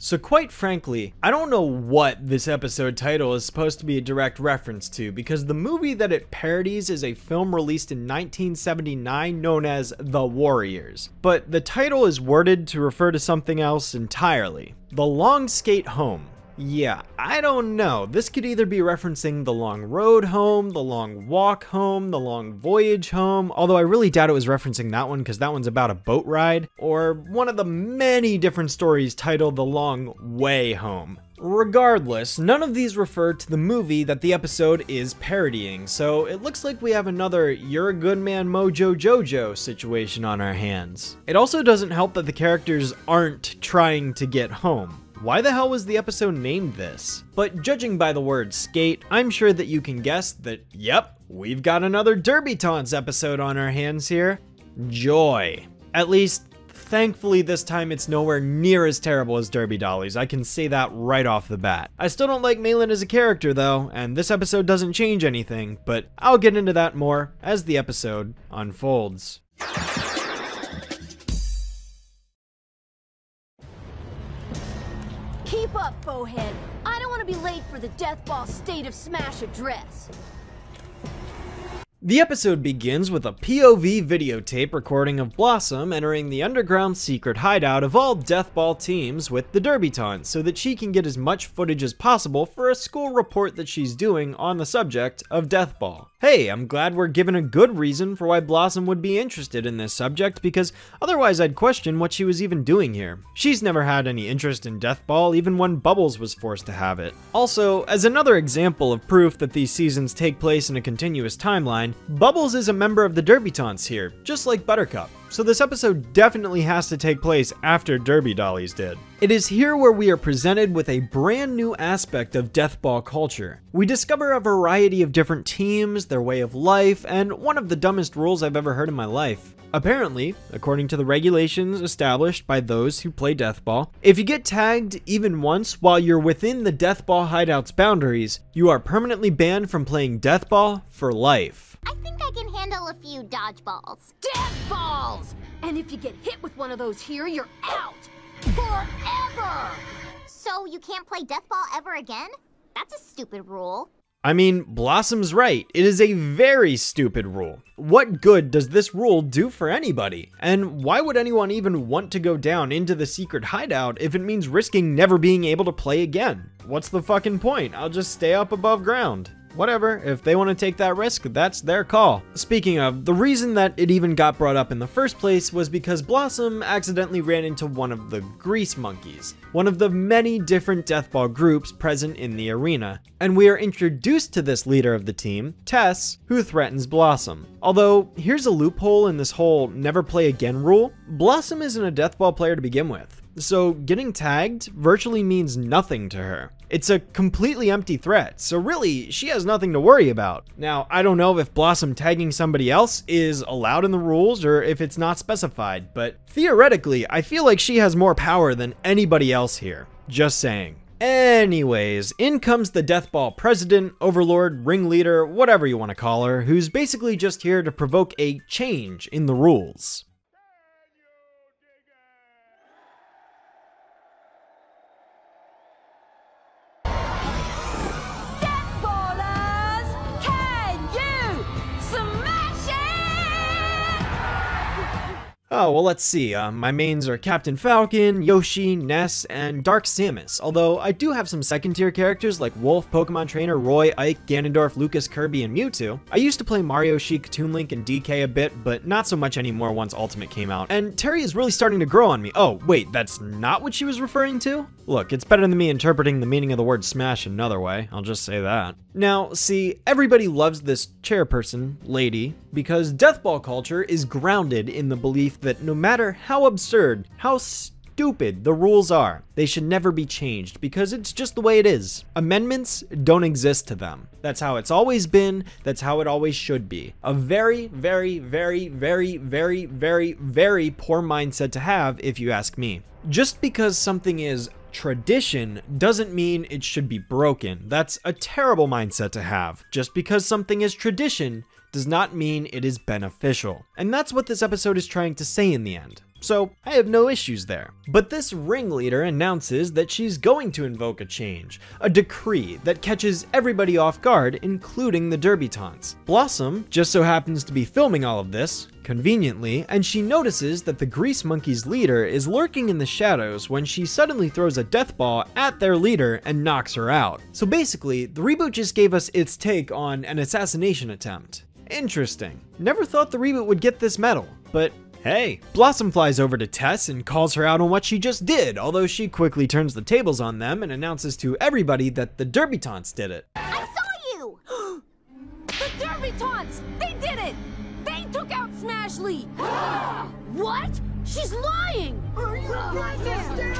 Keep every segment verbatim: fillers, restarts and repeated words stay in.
So quite frankly, I don't know what this episode title is supposed to be a direct reference to, because the movie that it parodies is a film released in nineteen seventy-nine known as The Warriors, but the title is worded to refer to something else entirely. The Long Skate Home. Yeah, I don't know. This could either be referencing the long road home, the long walk home, the long voyage home, although I really doubt it was referencing that one because that one's about a boat ride, or one of the many different stories titled The Long Way Home. Regardless, none of these refer to the movie that the episode is parodying, so it looks like we have another You're a Good Man Mojo Jojo situation on our hands. It also doesn't help that the characters aren't trying to get home. Why the hell was the episode named this? But judging by the word skate, I'm sure that you can guess that, yep, we've got another Derbytantes episode on our hands here. Joy. At least, thankfully this time it's nowhere near as terrible as Derby Dollies, I can say that right off the bat. I still don't like Maylin as a character though, and this episode doesn't change anything, but I'll get into that more as the episode unfolds. Keep up, Bowhead. I don't want to be late for the Deathball State of Smash address. The episode begins with a P O V videotape recording of Blossom entering the underground secret hideout of all Deathball teams with the Derbytantes so that she can get as much footage as possible for a school report that she's doing on the subject of Deathball. Hey, I'm glad we're given a good reason for why Blossom would be interested in this subject, because otherwise I'd question what she was even doing here. She's never had any interest in Deathball, even when Bubbles was forced to have it. Also, as another example of proof that these seasons take place in a continuous timeline, Bubbles is a member of the Derbytantes here, just like Buttercup. So this episode definitely has to take place after Derby Dollies did. It is here where we are presented with a brand new aspect of Deathball culture. We discover a variety of different teams, their way of life, and one of the dumbest rules I've ever heard in my life. Apparently, according to the regulations established by those who play Deathball, if you get tagged even once while you're within the Deathball hideout's boundaries, you are permanently banned from playing Deathball for life. I think I can handle a few dodgeballs. Deathballs! And if you get hit with one of those here, you're out! Forever! So you can't play Deathball ever again? That's a stupid rule. I mean, Blossom's right. It is a very stupid rule. What good does this rule do for anybody? And why would anyone even want to go down into the secret hideout if it means risking never being able to play again? What's the fucking point? I'll just stay up above ground. Whatever, if they want to take that risk, that's their call. Speaking of, the reason that it even got brought up in the first place was because Blossom accidentally ran into one of the Grease Monkeys, one of the many different Deathball groups present in the arena, and we are introduced to this leader of the team, Tess, who threatens Blossom. Although, here's a loophole in this whole never play again rule. Blossom isn't a Deathball player to begin with, so getting tagged virtually means nothing to her. It's a completely empty threat, so really, she has nothing to worry about. Now, I don't know if Blossom tagging somebody else is allowed in the rules or if it's not specified, but theoretically, I feel like she has more power than anybody else here. Just saying. Anyways, in comes the Deathball president, overlord, ringleader, whatever you want to call her, who's basically just here to provoke a change in the rules. Oh, well, let's see. Uh, my mains are Captain Falcon, Yoshi, Ness, and Dark Samus, although I do have some second tier characters like Wolf, Pokemon Trainer, Roy, Ike, Ganondorf, Lucas, Kirby, and Mewtwo. I used to play Mario, Sheik, Toon Link, and D K a bit, but not so much anymore once Ultimate came out. And Terry is really starting to grow on me. Oh, wait, that's not what she was referring to? Look, it's better than me interpreting the meaning of the word smash another way, I'll just say that. Now, see, everybody loves this chairperson, lady, because Deathball culture is grounded in the belief that no matter how absurd, how stupid the rules are, they should never be changed because it's just the way it is. Amendments don't exist to them. That's how it's always been. That's how it always should be. A very, very, very, very, very, very, very poor mindset to have, if you ask me. Just because something is tradition doesn't mean it should be broken. That's a terrible mindset to have. Just because something is tradition does not mean it is beneficial. And that's what this episode is trying to say in the end. so I have no issues there. But this ringleader announces that she's going to invoke a change, a decree that catches everybody off guard, including the Derbytantes. Blossom just so happens to be filming all of this, conveniently, and she notices that the Grease Monkeys' leader is lurking in the shadows when she suddenly throws a death ball at their leader and knocks her out. So basically, the reboot just gave us its take on an assassination attempt. Interesting. Never thought the reboot would get this medal, but hey. Blossom flies over to Tess and calls her out on what she just did, although she quickly turns the tables on them and announces to everybody that the Derbytantes did it. I saw you! The Derbytantes! They did it! Took out Smashley! What? She's lying! Are you lying?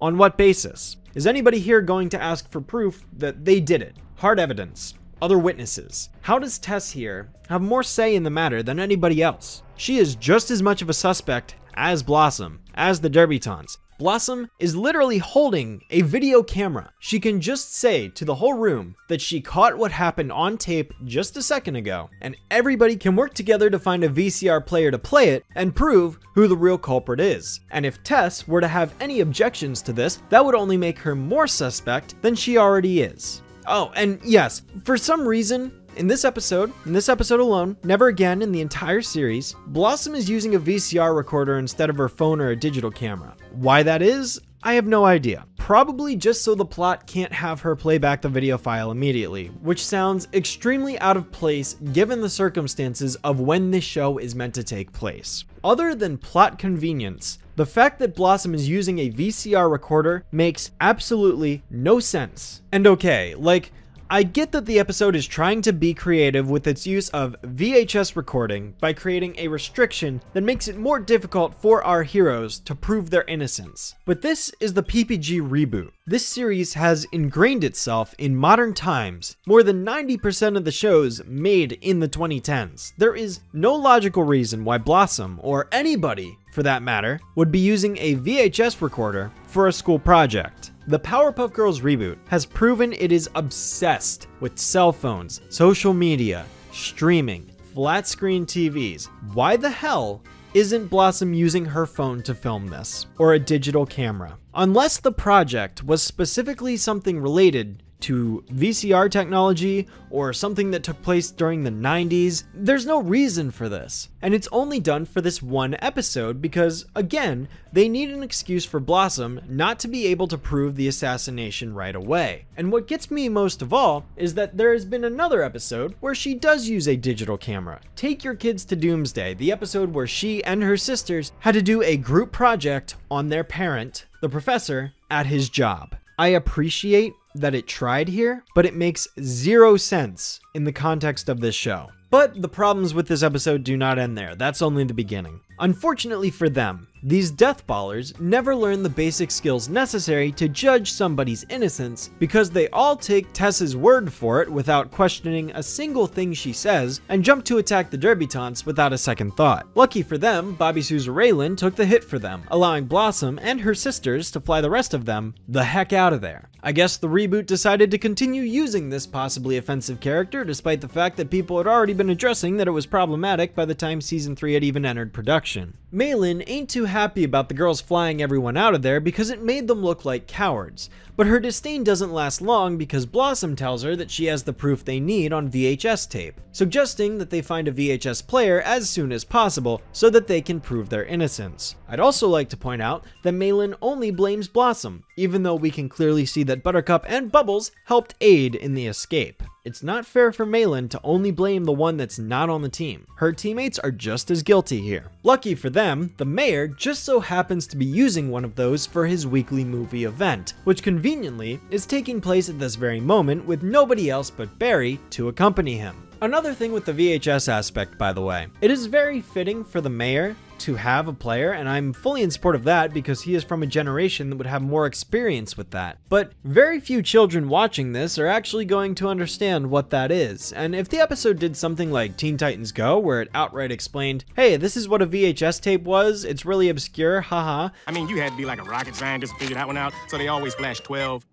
On what basis? Is anybody here going to ask for proof that they did it? Hard evidence. Other witnesses. How does Tess here have more say in the matter than anybody else? She is just as much of a suspect as Blossom, as the Derbytantes. Blossom is literally holding a video camera. She can just say to the whole room that she caught what happened on tape just a second ago, and everybody can work together to find a V C R player to play it and prove who the real culprit is. And if Tess were to have any objections to this, that would only make her more suspect than she already is. Oh, and yes, for some reason, in this episode, in this episode alone, never again in the entire series, Blossom is using a V C R recorder instead of her phone or a digital camera. Why that is, I have no idea. Probably just so the plot can't have her play back the video file immediately, which sounds extremely out of place given the circumstances of when this show is meant to take place. Other than plot convenience, the fact that Blossom is using a V C R recorder makes absolutely no sense. And okay, like, I get that the episode is trying to be creative with its use of V H S recording by creating a restriction that makes it more difficult for our heroes to prove their innocence. But this is the P P G reboot. This series has ingrained itself in modern times. More than ninety percent of the shows made in the twenty tens. There is no logical reason why Blossom, or anybody for that matter, would be using a V H S recorder for a school project. The Powerpuff Girls reboot has proven it is obsessed with cell phones, social media, streaming, flat screen T Vs. Why the hell isn't Blossom using her phone to film this, or a digital camera? Unless the project was specifically something related to V C R technology or something that took place during the nineties, there's no reason for this. And it's only done for this one episode because, again, they need an excuse for Blossom not to be able to prove the assassination right away. And what gets me most of all is that there has been another episode where she does use a digital camera. Take Your Kids to Doomsday, the episode where she and her sisters had to do a group project on their parent, the professor, at his job. I appreciate that it tried here, but it makes zero sense in the context of this show. But the problems with this episode do not end there. That's only the beginning. Unfortunately for them, these deathballers never learn the basic skills necessary to judge somebody's innocence because they all take Tess's word for it without questioning a single thing she says and jump to attack the Derbytantes without a second thought. Lucky for them, Bobby Sue's Raylan took the hit for them, allowing Blossom and her sisters to fly the rest of them the heck out of there. I guess the reboot decided to continue using this possibly offensive character despite the fact that people had already been addressing that it was problematic by the time season three had even entered production. Maylin ain't too happy about the girls flying everyone out of there because it made them look like cowards, but her disdain doesn't last long because Blossom tells her that she has the proof they need on V H S tape, suggesting that they find a V H S player as soon as possible so that they can prove their innocence. I'd also like to point out that Maylin only blames Blossom, even though we can clearly see that Buttercup and Bubbles helped aid in the escape. It's not fair for Maylin to only blame the one that's not on the team. Her teammates are just as guilty here. Lucky for them, the mayor just so happens to be using one of those for his weekly movie event, which conveniently is taking place at this very moment with nobody else but Barry to accompany him. Another thing with the V H S aspect, by the way, it is very fitting for the mayor to have a player, and I'm fully in support of that because he is from a generation that would have more experience with that. But very few children watching this are actually going to understand what that is, and if the episode did something like Teen Titans Go, where it outright explained, hey, this is what a V H S tape was, it's really obscure, haha. I mean, you had to be like a rocket scientist to figure that one out, so they always flash twelve.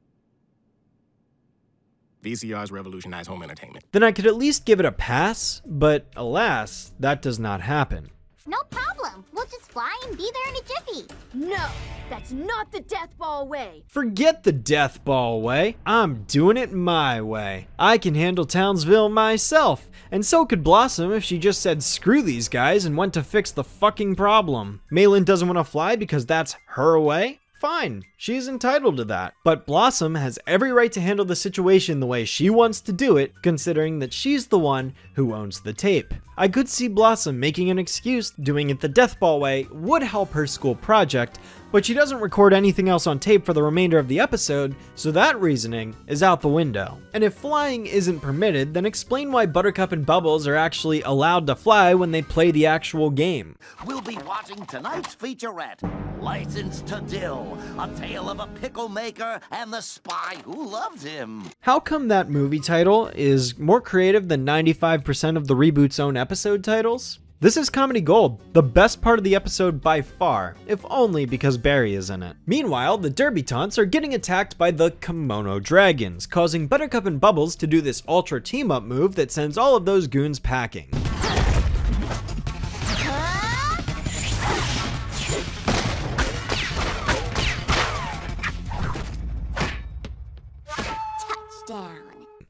V C Rs revolutionized home entertainment. Then I could at least give it a pass, but alas, that does not happen. No problem. We'll just fly can be there in a jiffy. No, that's not the Deathball way. Forget the Deathball way. I'm doing it my way. I can handle Townsville myself, and so could Blossom if she just said screw these guys and went to fix the fucking problem. Maylin doesn't want to fly because that's her way? Fine, she's entitled to that. But Blossom has every right to handle the situation the way she wants to do it, considering that she's the one who owns the tape. I could see Blossom making an excuse doing it the Deathball way would help her school project, but she doesn't record anything else on tape for the remainder of the episode, so that reasoning is out the window. And if flying isn't permitted, then explain why Buttercup and Bubbles are actually allowed to fly when they play the actual game. We'll be watching tonight's featurette, License to Dill, a tale of a pickle maker and the spy who loved him. How come that movie title is more creative than ninety-five percent of the reboot's own episode titles? This is comedy gold, the best part of the episode by far, if only because Barry is in it. Meanwhile, the Derbytantes are getting attacked by the Kimono Dragons, causing Buttercup and Bubbles to do this ultra team-up move that sends all of those goons packing.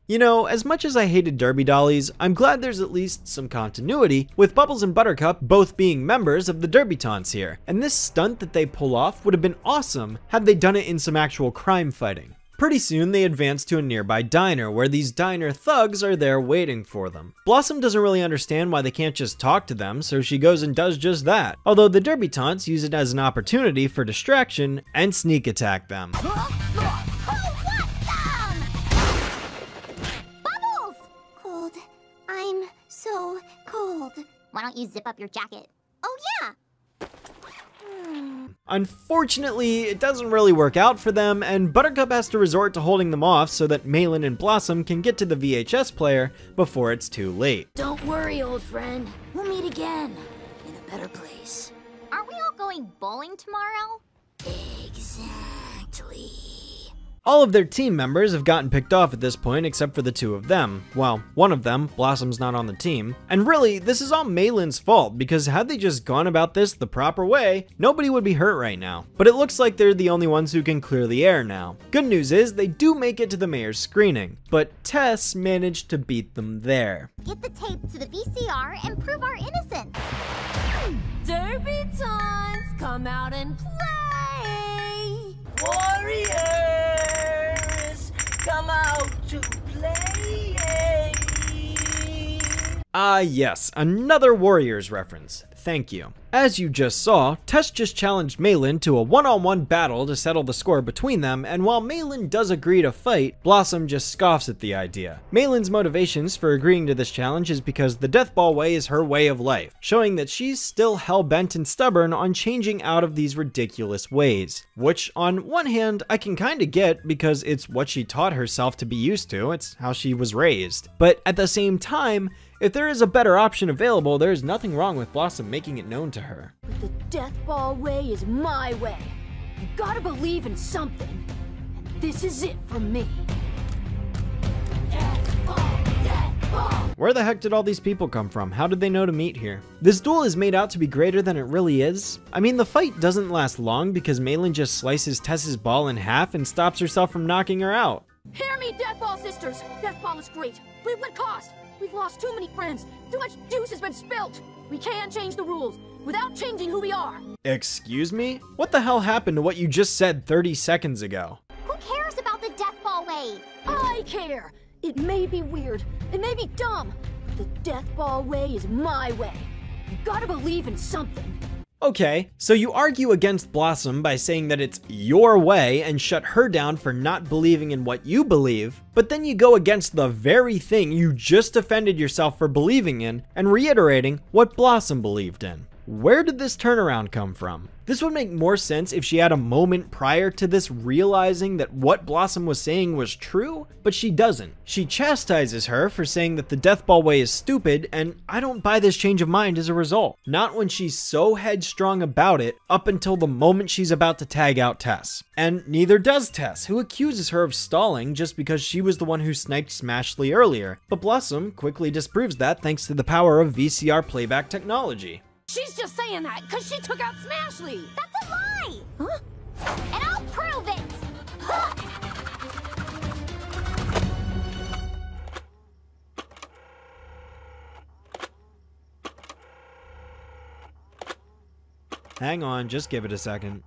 You know, as much as I hated Derby Dollies, I'm glad there's at least some continuity, with Bubbles and Buttercup both being members of the Derbytantes here, and this stunt that they pull off would have been awesome had they done it in some actual crime fighting. Pretty soon, they advance to a nearby diner, where these diner thugs are there waiting for them. Blossom doesn't really understand why they can't just talk to them, so she goes and does just that, although the Derbytantes use it as an opportunity for distraction and sneak attack them. Why don't you zip up your jacket? Oh yeah! Hmm. Unfortunately, it doesn't really work out for them, and Buttercup has to resort to holding them off so that Maylin and Blossom can get to the V H S player before it's too late. Don't worry, old friend. We'll meet again in a better place. Aren't we all going bowling tomorrow? Exactly. All of their team members have gotten picked off at this point except for the two of them. Well, one of them, Blossom's not on the team. And really, this is all Maylin's fault, because had they just gone about this the proper way, nobody would be hurt right now. But it looks like they're the only ones who can clear the air now. Good news is, they do make it to the mayor's screening, but Tess managed to beat them there. Get the tape to the V C R and prove our innocence! Derbytantes, come out and play! Warriors! Come out to play. Ah, yes, another Warriors reference. Thank you. As you just saw, Tess just challenged Maylin to a one-on-one battle to settle the score between them, and while Maylin does agree to fight, Blossom just scoffs at the idea. Maylin's motivations for agreeing to this challenge is because the Deathball way is her way of life, showing that she's still hell-bent and stubborn on changing out of these ridiculous ways, which on one hand I can kinda get because it's what she taught herself to be used to, it's how she was raised, but at the same time, if there is a better option available, there is nothing wrong with Blossom making it known to her. The Deathball way is my way. You gotta believe in something, and this is it for me. Deathball, Deathball. Where the heck did all these people come from? How did they know to meet here? This duel is made out to be greater than it really is. I mean, the fight doesn't last long because Maylin just slices Tess's ball in half and stops herself from knocking her out. Hear me, Deathball sisters! Deathball is great, but at what cost? We've lost too many friends. Too much juice has been spilt. We can't change the rules without changing who we are. Excuse me? What the hell happened to what you just said thirty seconds ago? Who cares about the Deathball way? I care. It may be weird. It may be dumb. The Deathball way is my way. You gotta believe in something. Okay, so you argue against Blossom by saying that it's your way and shut her down for not believing in what you believe, but then you go against the very thing you just defended yourself for believing in and reiterating what Blossom believed in. Where did this turnaround come from? This would make more sense if she had a moment prior to this realizing that what Blossom was saying was true, but she doesn't. She chastises her for saying that the Deathball way is stupid, and I don't buy this change of mind as a result. Not when she's so headstrong about it up until the moment she's about to tag out Tess. And neither does Tess, who accuses her of stalling just because she was the one who sniped Smashley earlier, but Blossom quickly disproves that thanks to the power of V C R playback technology. She's just saying that because she took out Smashley. That's a lie! Huh? And I'll prove it! Huh. Hang on, just give it a second.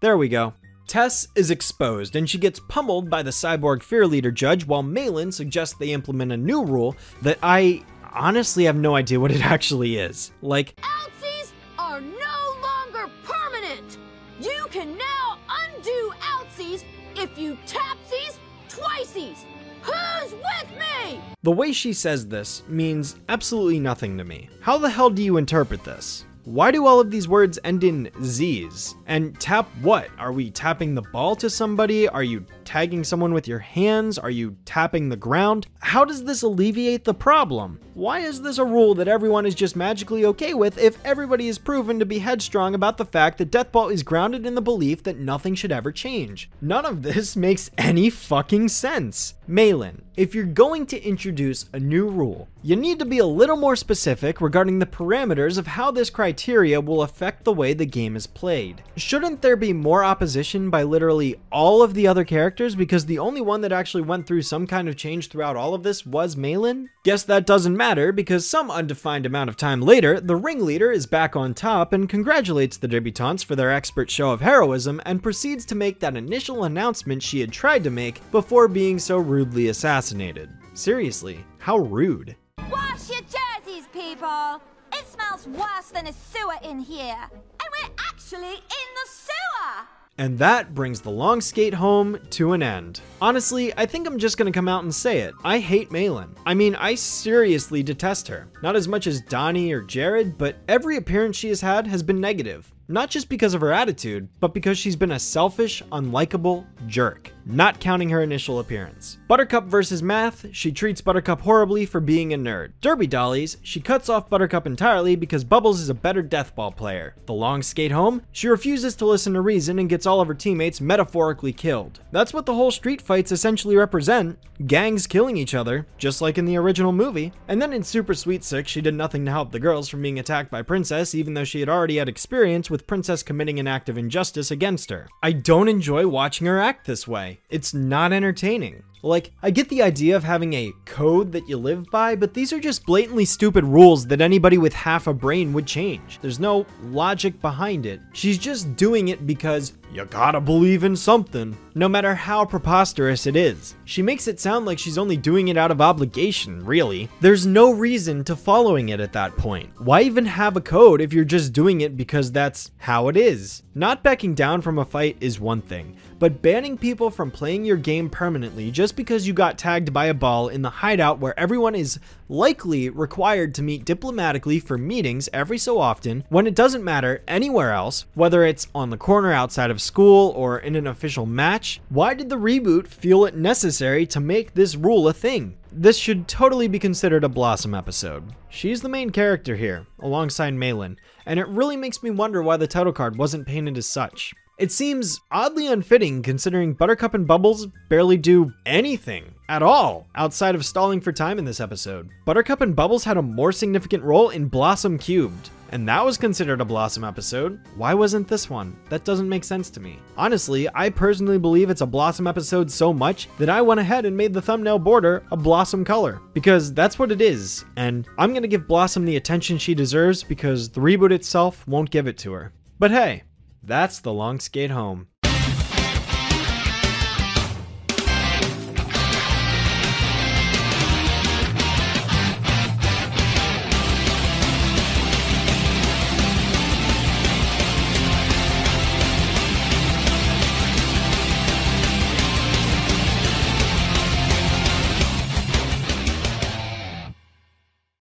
There we go. Tess is exposed, and she gets pummeled by the Cyborg Fear Leader judge, while Maylin suggests they implement a new rule that I honestly have no idea what it actually is. Like, outsies are no longer permanent! You can now undo outsies if you tapsies, twiceies! Who's with me? The way she says this means absolutely nothing to me. How the hell do you interpret this? Why do all of these words end in Z's? And tap what? Are we tapping the ball to somebody? Are you tagging someone with your hands? Are you tapping the ground? How does this alleviate the problem? Why is this a rule that everyone is just magically okay with if everybody is proven to be headstrong about the fact that Deathball is grounded in the belief that nothing should ever change? None of this makes any fucking sense. Maylin, if you're going to introduce a new rule, you need to be a little more specific regarding the parameters of how this criteria criteria will affect the way the game is played. Shouldn't there be more opposition by literally all of the other characters, because the only one that actually went through some kind of change throughout all of this was Maylin? Guess that doesn't matter, because some undefined amount of time later, the ringleader is back on top and congratulates the Derbytantes for their expert show of heroism and proceeds to make that initial announcement she had tried to make before being so rudely assassinated. Seriously, how rude. Wash your jerseys, people! It smells worse than a sewer in here, and we're actually in the sewer! And that brings The Long Skate Home to an end. Honestly, I think I'm just gonna come out and say it. I hate Maylin. I mean, I seriously detest her. Not as much as Donnie or Jared, but every appearance she has had has been negative. Not just because of her attitude, but because she's been a selfish, unlikable jerk, not counting her initial appearance. Buttercup versus Math, she treats Buttercup horribly for being a nerd. Derby Dollies, she cuts off Buttercup entirely because Bubbles is a better Deathball player. The Long Skate Home, she refuses to listen to reason and gets all of her teammates metaphorically killed. That's what the whole street fights essentially represent, gangs killing each other, just like in the original movie. And then in Super Sweet Six, she did nothing to help the girls from being attacked by Princess, even though she had already had experience with Princess committing an act of injustice against her. I don't enjoy watching her act this way. It's not entertaining. Like, I get the idea of having a code that you live by, but these are just blatantly stupid rules that anybody with half a brain would change. There's no logic behind it. She's just doing it because you gotta believe in something, no matter how preposterous it is. She makes it sound like she's only doing it out of obligation, really. There's no reason to following it at that point. Why even have a code if you're just doing it because that's how it is? Not backing down from a fight is one thing, but banning people from playing your game permanently just because you got tagged by a ball in the hideout where everyone is likely required to meet diplomatically for meetings every so often, when it doesn't matter anywhere else, whether it's on the corner outside of school or in an official match. Why did the reboot feel it necessary to make this rule a thing? This should totally be considered a Blossom episode. She's the main character here, alongside Maylin, and it really makes me wonder why the title card wasn't painted as such. It seems oddly unfitting considering Buttercup and Bubbles barely do anything at all outside of stalling for time in this episode. Buttercup and Bubbles had a more significant role in Blossom Cubed, and that was considered a Blossom episode. Why wasn't this one? That doesn't make sense to me. Honestly, I personally believe it's a Blossom episode so much that I went ahead and made the thumbnail border a Blossom color, because that's what it is, and I'm gonna give Blossom the attention she deserves because the reboot itself won't give it to her. But hey, that's The Long Skate Home.